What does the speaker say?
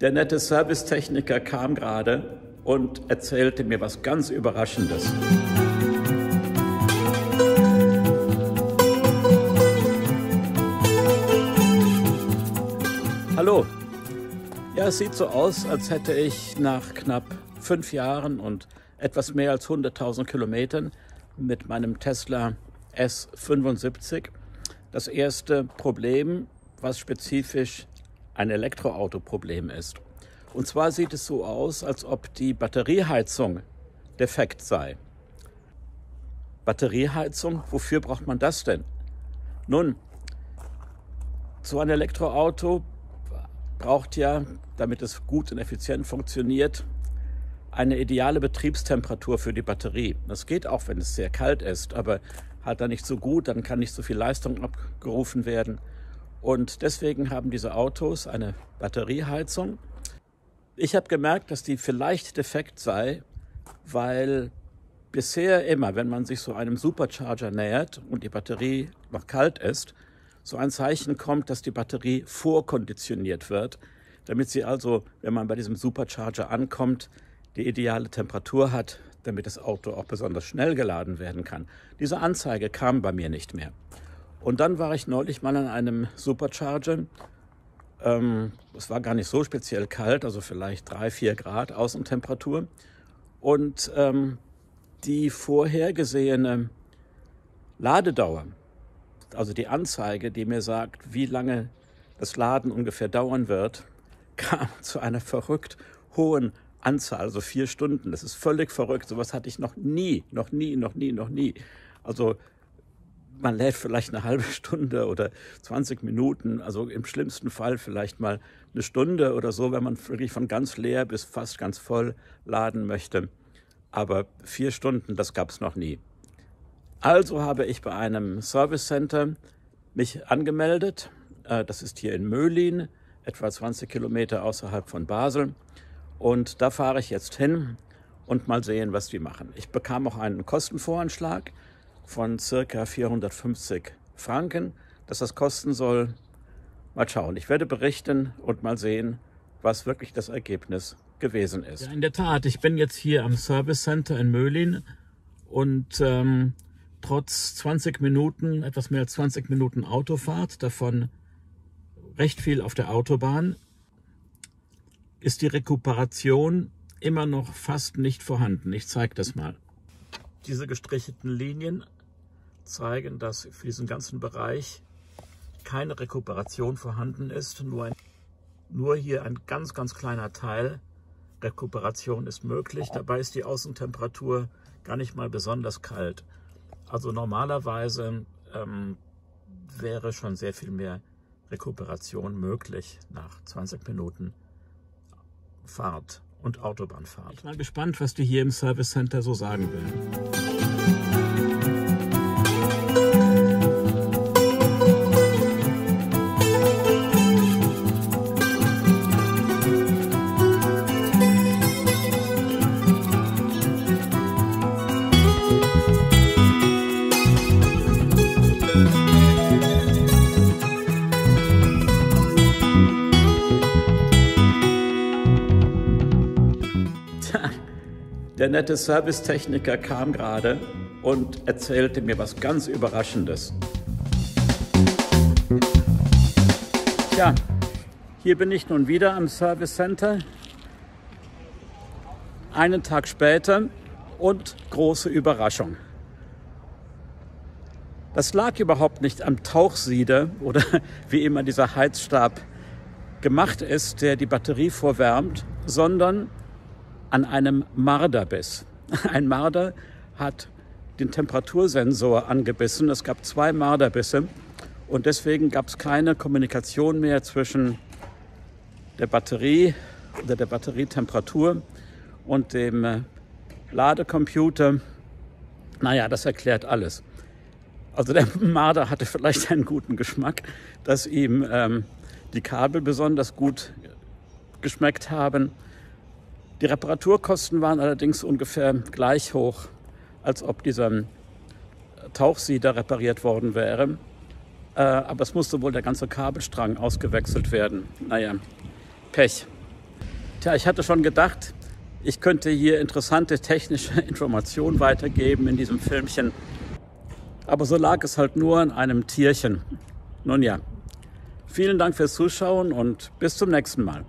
Der nette Servicetechniker kam gerade und erzählte mir was ganz Überraschendes. Hallo. Ja, es sieht so aus, als hätte ich nach knapp 5 Jahren und etwas mehr als 100.000 Kilometern mit meinem Tesla S75 das erste Problem, was spezifisch ein Elektroauto-Problem ist. Und zwar sieht es so aus, als ob die Batterieheizung defekt sei. Batterieheizung, wofür braucht man das denn? Nun, so ein Elektroauto braucht ja, damit es gut und effizient funktioniert, eine ideale Betriebstemperatur für die Batterie. Das geht auch, wenn es sehr kalt ist, aber halt dann nicht so gut, dann kann nicht so viel Leistung abgerufen werden. Und deswegen haben diese Autos eine Batterieheizung. Ich habe gemerkt, dass die vielleicht defekt sei, weil bisher immer, wenn man sich so einem Supercharger nähert und die Batterie noch kalt ist, so ein Zeichen kommt, dass die Batterie vorkonditioniert wird, damit sie also, wenn man bei diesem Supercharger ankommt, die ideale Temperatur hat, damit das Auto auch besonders schnell geladen werden kann. Diese Anzeige kam bei mir nicht mehr. Und dann war ich neulich mal an einem Supercharger. Es war gar nicht so speziell kalt, also vielleicht 3-4 Grad Außentemperatur. Und die vorhergesehene Ladedauer, also die Anzeige, die mir sagt, wie lange das Laden ungefähr dauern wird, kam zu einer verrückt hohen Anzahl, also 4 Stunden. Das ist völlig verrückt. Sowas hatte ich noch nie. Also man lädt vielleicht eine halbe Stunde oder 20 Minuten, also im schlimmsten Fall vielleicht mal eine Stunde oder so, wenn man wirklich von ganz leer bis fast ganz voll laden möchte. Aber 4 Stunden, das gab es noch nie. Also habe ich bei einem Service Center mich angemeldet. Das ist hier in Möhlin, etwa 20 Kilometer außerhalb von Basel. Und da fahre ich jetzt hin und mal sehen, was die machen. Ich bekam auch einen Kostenvoranschlag von ca. 450 Franken, dass das kosten soll. Mal schauen, ich werde berichten und mal sehen, was wirklich das Ergebnis gewesen ist. Ja, in der Tat, ich bin jetzt hier am Service Center in Möhlin und trotz 20 Minuten, etwas mehr als 20 Minuten Autofahrt, davon recht viel auf der Autobahn, ist die Rekuperation immer noch fast nicht vorhanden. Ich zeige das mal. Diese gestrichelten Linien zeigen, dass für diesen ganzen Bereich keine Rekuperation vorhanden ist. Nur hier ein ganz, ganz kleiner Teil Rekuperation ist möglich. Dabei ist die Außentemperatur gar nicht mal besonders kalt. Also normalerweise wäre schon sehr viel mehr Rekuperation möglich nach 20 Minuten Fahrt und Autobahnfahrt. Ich bin mal gespannt, was die hier im Service Center so sagen werden. Der nette Servicetechniker kam gerade und erzählte mir was ganz Überraschendes. Tja, hier bin ich nun wieder am Service Center. Einen Tag später und große Überraschung. Das lag überhaupt nicht am Tauchsieder oder wie immer dieser Heizstab gemacht ist, der die Batterie vorwärmt, sondern an einem Marderbiss. Ein Marder hat den Temperatursensor angebissen. Es gab 2 Marderbisse und deswegen gab es keine Kommunikation mehr zwischen der Batterie oder der Batterietemperatur und dem Ladecomputer. Naja, das erklärt alles. Also der Marder hatte vielleicht einen guten Geschmack, dass ihm die Kabel besonders gut geschmeckt haben. Die Reparaturkosten waren allerdings ungefähr gleich hoch, als ob dieser Tauchsieder repariert worden wäre. Aber es musste wohl der ganze Kabelstrang ausgewechselt werden. Naja, Pech. Tja, ich hatte schon gedacht, ich könnte hier interessante technische Informationen weitergeben in diesem Filmchen. Aber so lag es halt nur an einem Tierchen. Nun ja, vielen Dank fürs Zuschauen und bis zum nächsten Mal.